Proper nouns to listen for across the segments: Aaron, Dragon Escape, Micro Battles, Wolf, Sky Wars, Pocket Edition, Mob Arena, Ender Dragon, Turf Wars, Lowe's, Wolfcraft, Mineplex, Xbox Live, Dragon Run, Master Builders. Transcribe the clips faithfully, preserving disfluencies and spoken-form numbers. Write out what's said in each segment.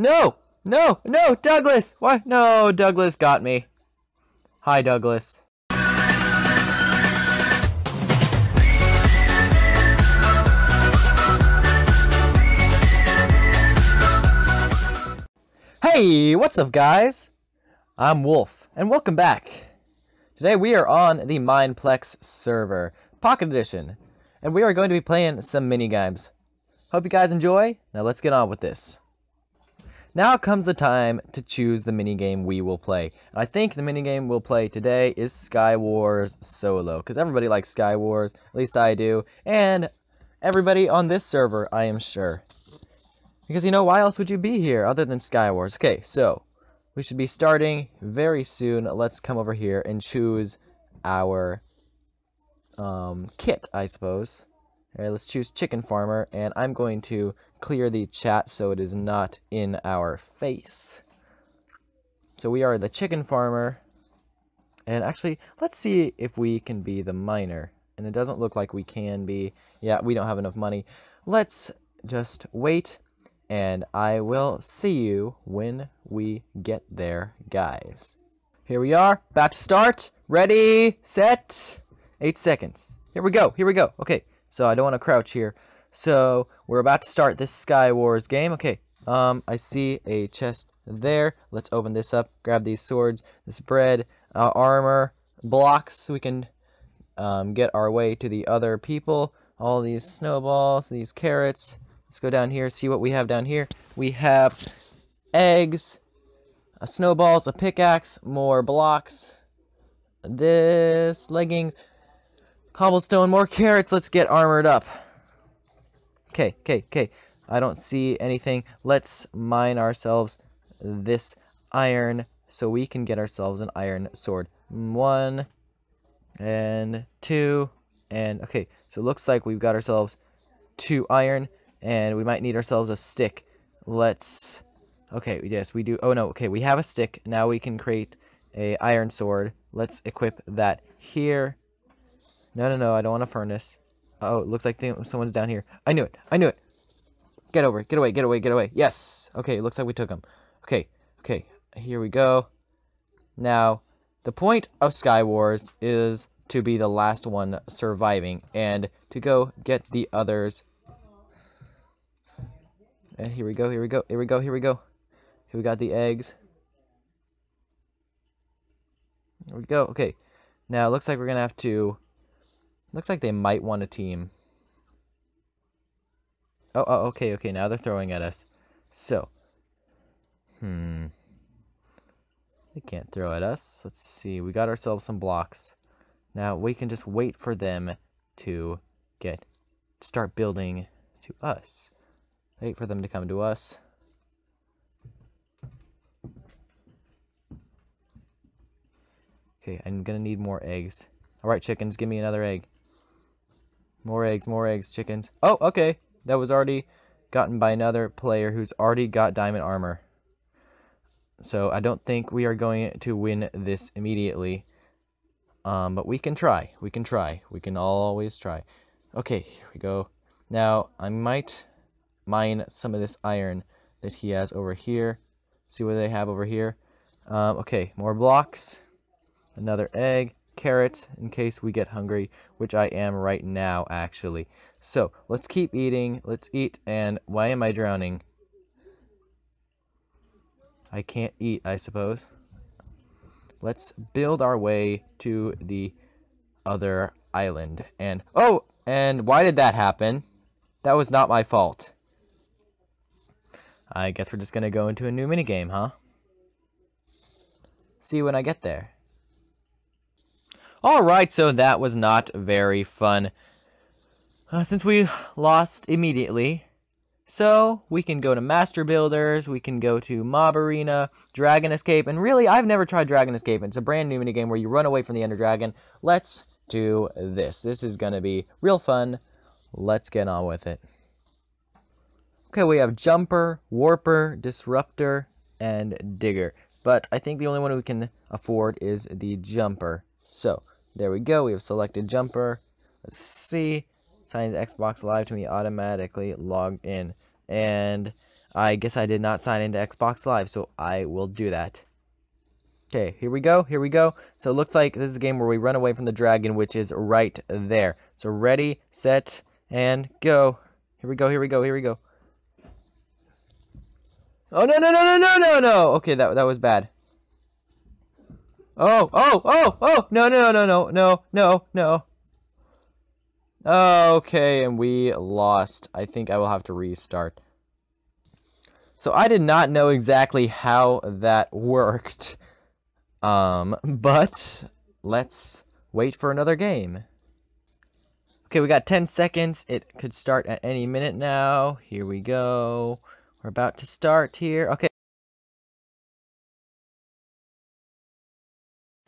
No! No! No! Douglas! Why? No! Douglas got me. Hi, Douglas. Hey! What's up, guys? I'm Wolf, and welcome back. Today we are on the Mineplex server, Pocket Edition, and we are going to be playing some minigames. Hope you guys enjoy. Now let's get on with this. Now comes the time to choose the minigame we will play. And I think the minigame we'll play today is Sky Wars Solo, because everybody likes Sky Wars, at least I do, and everybody on this server, I am sure. Because, you know, why else would you be here other than Sky Wars? Okay, so, we should be starting very soon. Let's come over here and choose our um, kit, I suppose. Alright, let's choose Chicken Farmer, and I'm going to clear the chat so it is not in our face. So we are the Chicken Farmer, and actually, let's see if we can be the Miner. And it doesn't look like we can be. Yeah, we don't have enough money. Let's just wait, and I will see you when we get there, guys. Here we are, about to start. Ready, set, eight seconds. Here we go, here we go, okay. So I don't want to crouch here. So we're about to start this Sky Wars game. Okay, um, I see a chest there. Let's open this up, grab these swords, this bread, uh, armor, blocks, so we can um, get our way to the other people. All these snowballs, these carrots. Let's go down here, see what we have down here. We have eggs, a snowballs, a pickaxe, more blocks, this, leggings. Cobblestone, more carrots, let's get armored up. Okay, okay, okay. I don't see anything. Let's mine ourselves this iron so we can get ourselves an iron sword. One, and two, and okay. So it looks like we've got ourselves two iron, and we might need ourselves a stick. Let's, okay, yes, we do. Oh no, okay, we have a stick. Now we can create a iron sword. Let's equip that here. No, no, no, I don't want a furnace. Oh, it looks like someone's down here. I knew it, I knew it. Get over, get away, get away, get away. Yes, okay, it looks like we took him. Okay, okay, here we go. Now, the point of Sky Wars is to be the last one surviving and to go get the others. And here we go, here we go, here we go, here we go. Okay, we got the eggs. There we go, okay. Now, it looks like we're gonna have to... Looks like they might want a team. Oh, oh, okay, okay, now they're throwing at us. So. Hmm. They can't throw at us. Let's see, we got ourselves some blocks. Now we can just wait for them to get... Start building to us. Wait for them to come to us. Okay, I'm gonna need more eggs. Alright, chickens, give me another egg. More eggs, more eggs, chickens. Oh, okay. That was already gotten by another player who's already got diamond armor. So I don't think we are going to win this immediately. Um, but we can try. We can try. We can always try. Okay, here we go. Now, I might mine some of this iron that he has over here. See what they have over here. Um, okay, more blocks. Another egg. Carrots in case we get hungry, which I am right now, actually. So let's keep eating. Let's eat. And why am I drowning? I can't eat, I suppose. Let's build our way to the other island. And oh, and why did that happen? That was not my fault. I guess we're just gonna go into a new minigame, huh? See you when I get there. Alright, so that was not very fun, uh, since we lost immediately. So, we can go to Master Builders, we can go to Mob Arena, Dragon Escape, and really, I've never tried Dragon Escape. It's a brand new minigame where you run away from the Ender Dragon. Let's do this. This is going to be real fun. Let's get on with it. Okay, we have Jumper, Warper, Disruptor, and Digger. But I think the only one we can afford is the Jumper. So, there we go. We have selected Jumper. Let's see. Signed Xbox Live to me automatically. Logged in. And I guess I did not sign into Xbox Live, so I will do that. Okay, here we go, here we go. So it looks like this is the game where we run away from the dragon, which is right there. So ready, set, and go. Here we go, here we go, here we go. Oh, no, no, no, no, no, no, no! Okay, that, that was bad. Oh, oh, oh, oh! No, no, no, no, no, no, no. Okay, and we lost. I think I will have to restart. So I did not know exactly how that worked. Um, but let's wait for another game. Okay, we got ten seconds. It could start at any minute now. Here we go. We're about to start here. Okay.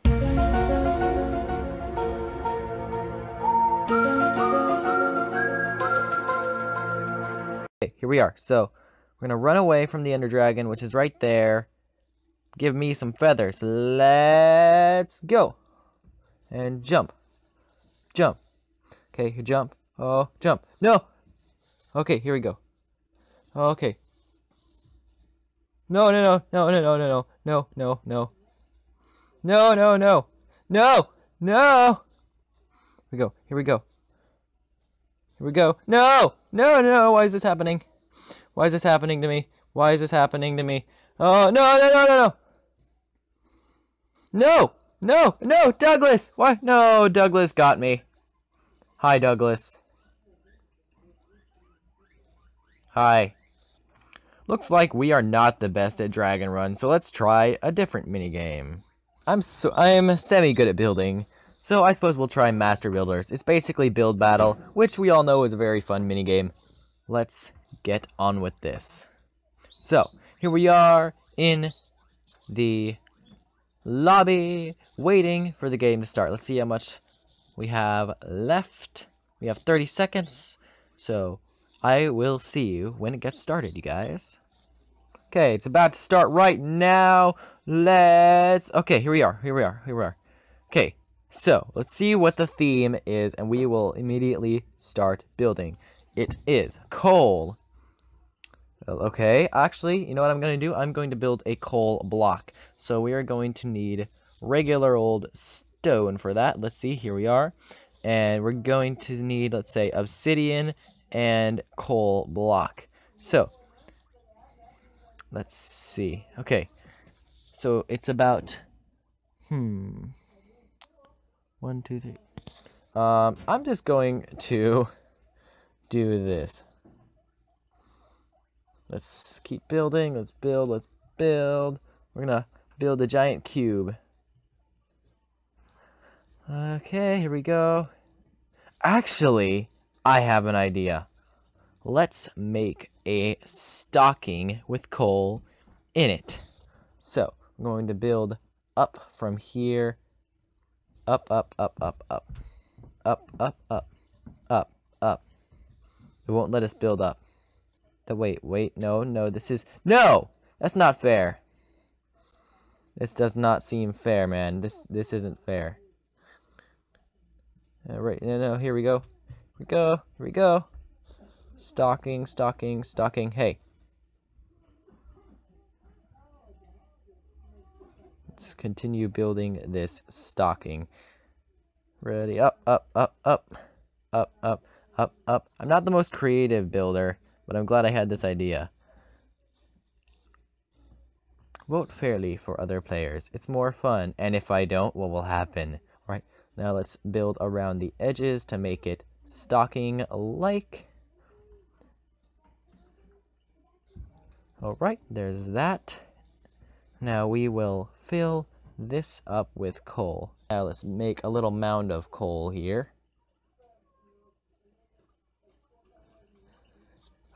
Okay, here we are. So we're gonna run away from the Ender Dragon, which is right there. Give me some feathers. Let's go. And jump. Jump. Okay, jump. Oh, jump. No! Okay, here we go. Okay. No, no, no, no, no, no, no, no, no, no. No, no, no. No! No! Here we go. Here we go. Here we go. No! No, no, why is this happening? Why is this happening to me? Why is this happening to me? Oh, no, no, no, no, no. No, no, no, Douglas. Why? No, Douglas got me. Hi, Douglas. Hi. Looks like we are not the best at Dragon Run, so let's try a different minigame. I'm so, I'm semi-good at building, so I suppose we'll try Master Builders. It's basically Build Battle, which we all know is a very fun minigame. Let's get on with this. So, here we are in the lobby, waiting for the game to start. Let's see how much we have left. We have thirty seconds, so I will see you when it gets started, you guys. Okay, it's about to start right now. Let's... Okay, here we are, here we are, here we are. Okay, so let's see what the theme is, and we will immediately start building. It is coal. Okay, actually, you know what I'm going to do? I'm going to build a coal block. So we are going to need regular old stone for that. Let's see, here we are. And we're going to need, let's say, obsidian and coal block. So, let's see. Okay, so it's about, hmm, one, two, three. Um, I'm just going to do this. Let's keep building, let's build, let's build. We're gonna build a giant cube. Okay, here we go. Actually, I have an idea. Let's make a stocking with coal in it. So, I'm going to build up from here. Up, up, up, up, up. Up, up, up, up, up. It won't let us build up. The wait, wait, no, no, this is... No! That's not fair. This does not seem fair, man. This this isn't fair. All right, no, no, here we go. Here we go, here we go. Stocking, stocking, stocking, hey. Let's continue building this stocking. Ready, up, up, up, up. Up, up, up, up. I'm not the most creative builder, but I'm glad I had this idea. Vote fairly for other players. It's more fun. And if I don't, what will happen? All right, now let's build around the edges to make it stocking-like. All right, there's that. Now we will fill this up with coal. Now let's make a little mound of coal here.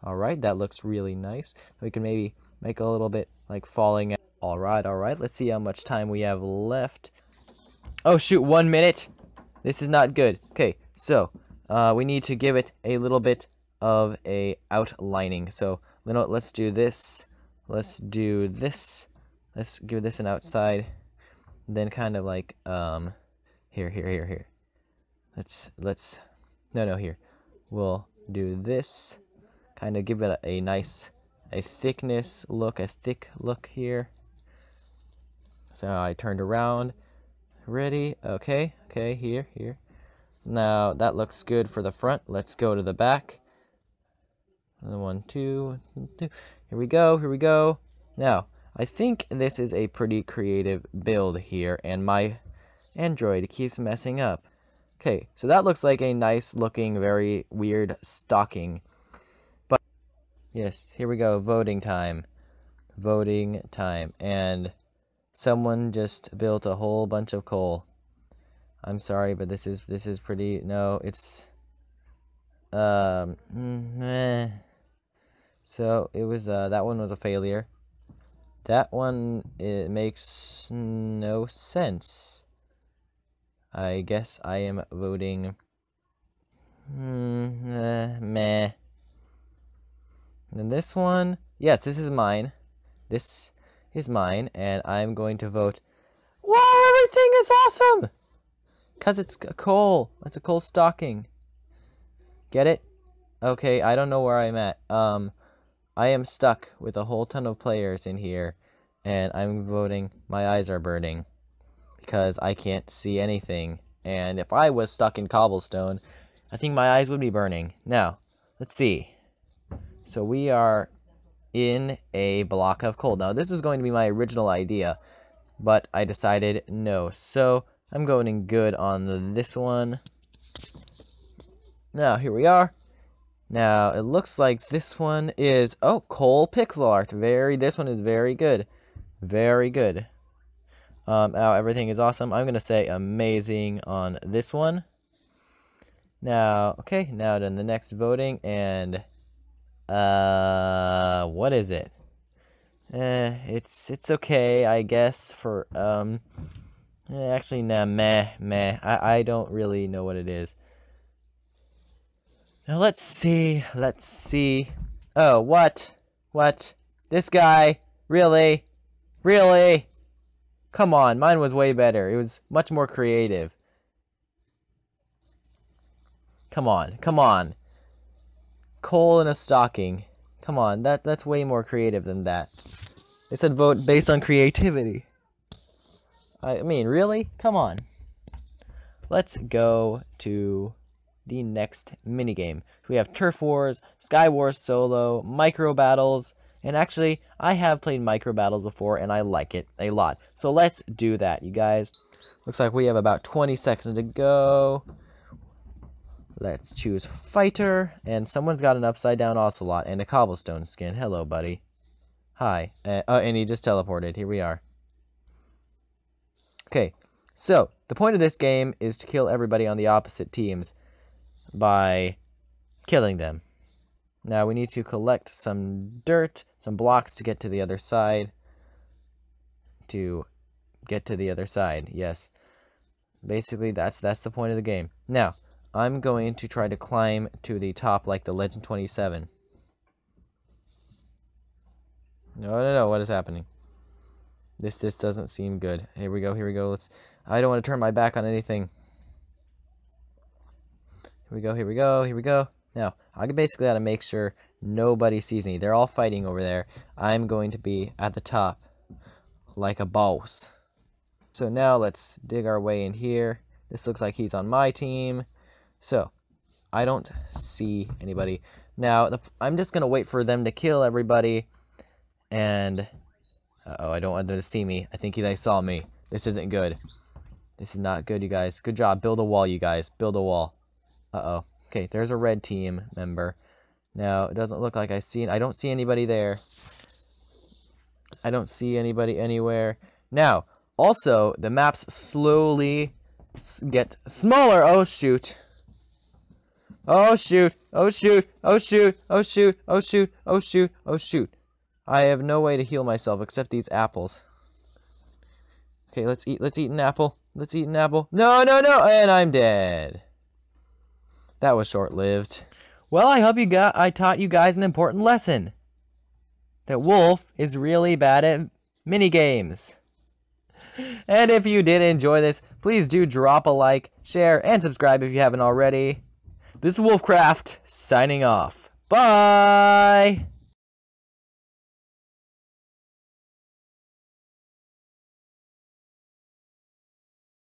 Alright, that looks really nice. We can maybe make a little bit like falling out. Alright, alright. Let's see how much time we have left. Oh shoot, one minute. This is not good. Okay, so uh, we need to give it a little bit of a outlining. So you know, let's do this. Let's do this. Let's give this an outside. Then kind of like um here, here, here, here. Let's let's no no here. We'll do this. Kind of give it a, a nice a thickness look, a thick look here. So I turned around. Ready. Okay. Okay. Here. Here. Now that looks good for the front. Let's go to the back. One, two, one, two. Here we go. Here we go. Now I think this is a pretty creative build here, and my Android keeps messing up. Okay, so that looks like a nice looking, very weird stocking. But yes, here we go, voting time. Voting time. And someone just built a whole bunch of coal. I'm sorry, but this is this is pretty no, it's um meh. So it was uh that one was a failure. That one, it makes no sense. I guess I am voting mm, uh, meh. And this one, yes, this is mine. This is mine, and I'm going to vote. Wow, everything is awesome! Because it's a coal. It's a coal stocking. Get it? Okay, I don't know where I'm at. Um, I am stuck with a whole ton of players in here, and I'm voting. My eyes are burning because I can't see anything, and if I was stuck in cobblestone, I think my eyes would be burning. Now, let's see. So we are in a block of coal. Now, this was going to be my original idea, but I decided no. So I'm going good on the, this one. Now, here we are. Now, it looks like this one is... Oh, coal pixel art. Very, this one is very good. Very good. Um, now, everything is awesome. I'm going to say amazing on this one. Now, okay, now then the next voting, and... Uh, what is it? Eh, it's, it's okay, I guess, for, um... Eh, actually, nah, meh, meh. I, I don't really know what it is. Now, let's see, let's see. Oh, what? What? This guy? Really? Really? Come on, mine was way better. It was much more creative. Come on, come on. Coal in a stocking. Come on, that that's way more creative than that. They said vote based on creativity. I mean, really? Come on. Let's go to... the next minigame. We have Turf Wars, Sky Wars Solo, Micro Battles, and actually, I have played Micro Battles before, and I like it a lot. So let's do that, you guys. Looks like we have about twenty seconds to go. Let's choose Fighter, and someone's got an upside-down ocelot and a cobblestone skin. Hello, buddy. Hi. Uh, oh, and he just teleported. Here we are. Okay, so the point of this game is to kill everybody on the opposite teams by killing them. Now we need to collect some dirt, some blocks to get to the other side. To get to the other side, yes. Basically, that's that's the point of the game. Now, I'm going to try to climb to the top like the Legend twenty-seven. No, no, no, what is happening? This this doesn't seem good. Here we go, here we go. Let's. I don't want to turn my back on anything. Here we go, here we go, here we go. Now, I basically gotta make sure nobody sees me. They're all fighting over there. I'm going to be at the top like a boss. So now let's dig our way in here. This looks like he's on my team. So, I don't see anybody. Now, the, I'm just gonna wait for them to kill everybody. And, uh-oh, I don't want them to see me. I think they saw me. This isn't good. This is not good, you guys. Good job. Build a wall, you guys. Build a wall. Uh-oh. Okay, there's a red team member. Now, it doesn't look like I see... I don't see anybody there. I don't see anybody anywhere. Now, also, the maps slowly get smaller. Oh, shoot. Oh, shoot. Oh, shoot. Oh, shoot. Oh, shoot. Oh, shoot. Oh, shoot. Oh, shoot. I have no way to heal myself except these apples. Okay, let's eat. Let's eat an apple. Let's eat an apple. No, no, no! And I'm dead. That was short-lived. Well, I hope you got, I taught you guys an important lesson. That Wolf is really bad at minigames. And if you did enjoy this, please do drop a like, share, and subscribe if you haven't already. This is Wolfcraft, signing off. Bye!